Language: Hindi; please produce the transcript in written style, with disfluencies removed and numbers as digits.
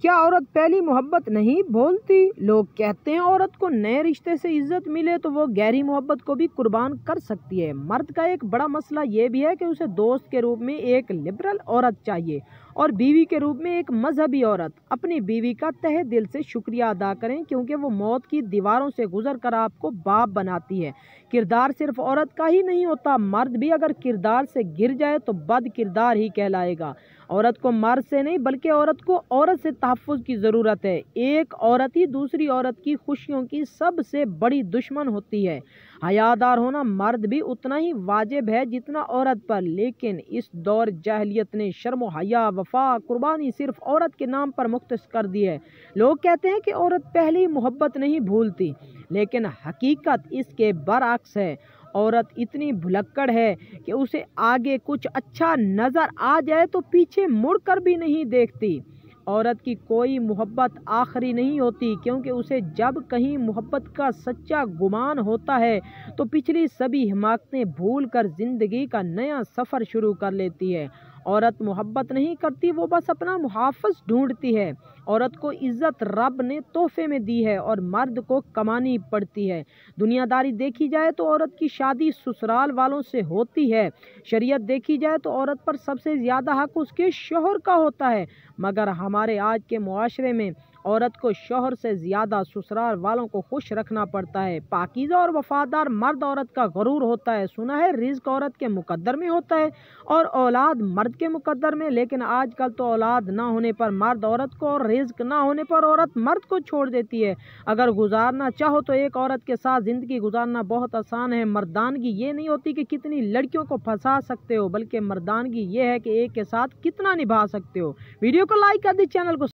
क्या औरत पहली मोहब्बत नहीं भूलती। लोग कहते हैं औरत को नए रिश्ते से इज्जत मिले तो वो गहरी मोहब्बत को भी कुर्बान कर सकती है। मर्द का एक बड़ा मसला ये भी है कि उसे दोस्त के रूप में एक लिबरल औरत चाहिए और बीवी के रूप में एक मजहबी औरत। अपनी बीवी का तहे दिल से शुक्रिया अदा करें क्योंकि वो मौत की दीवारों से गुजर कर आपको बाप बनाती है। किरदार सिर्फ औरत का ही नहीं होता, मर्द भी अगर किरदार से गिर जाए तो बद किरदार ही कहलाएगा। औरत को मर्द से नहीं बल्कि औरत को औरत से तहफ़्फ़ुज़ की ज़रूरत है। एक औरत ही दूसरी औरत की खुशियों की सबसे बड़ी दुश्मन होती है। हयादार होना मर्द भी उतना ही वाजिब है जितना औरत पर, लेकिन इस दौर जाहिलियत ने शर्म हया वफा कुर्बानी सिर्फ औरत के नाम पर मुख्तस कर दी है। लोग कहते हैं कि औरत पहली मोहब्बत नहीं भूलती, लेकिन हकीकत इसके बरअक्स है। औरत इतनी भुलक्कड़ है कि उसे आगे कुछ अच्छा नज़र आ जाए तो पीछे मुड़कर भी नहीं देखती। औरत की कोई मोहब्बत आखिरी नहीं होती क्योंकि उसे जब कहीं मोहब्बत का सच्चा गुमान होता है तो पिछली सभी हिमाकतें भूल कर ज़िंदगी का नया सफ़र शुरू कर लेती है। औरत मोहब्बत नहीं करती, वो बस अपना मुहाफ़िज़ ढूंढती है। औरत को इज़्ज़त रब ने तोहफे में दी है और मर्द को कमानी पड़ती है। दुनियादारी देखी जाए तो औरत की शादी ससुराल वालों से होती है। शरीयत देखी जाए तो औरत पर सबसे ज़्यादा हक उसके शौहर का होता है, मगर हमारे आज के मुआशरे में औरत को शौहर से ज़्यादा ससुराल वालों को खुश रखना पड़ता है। पाकीज़ा और वफादार मर्द औरत का गुरूर होता है। सुना है रिज्क औरत के मुकद्दर में होता है और औलाद मर्द के मुकद्दर में, लेकिन आजकल तो औलाद ना होने पर मर्द औरत को और रिज्क ना होने पर औरत मर्द को छोड़ देती है। अगर गुजारना चाहो तो एक औरत के साथ ज़िंदगी गुजारना बहुत आसान है। मर्दानगी ये नहीं होती कि कितनी लड़कियों को फंसा सकते हो, बल्कि मर्दानगी ये है कि एक के साथ कितना निभा सकते हो। वीडियो को लाइक कर दी, चैनल को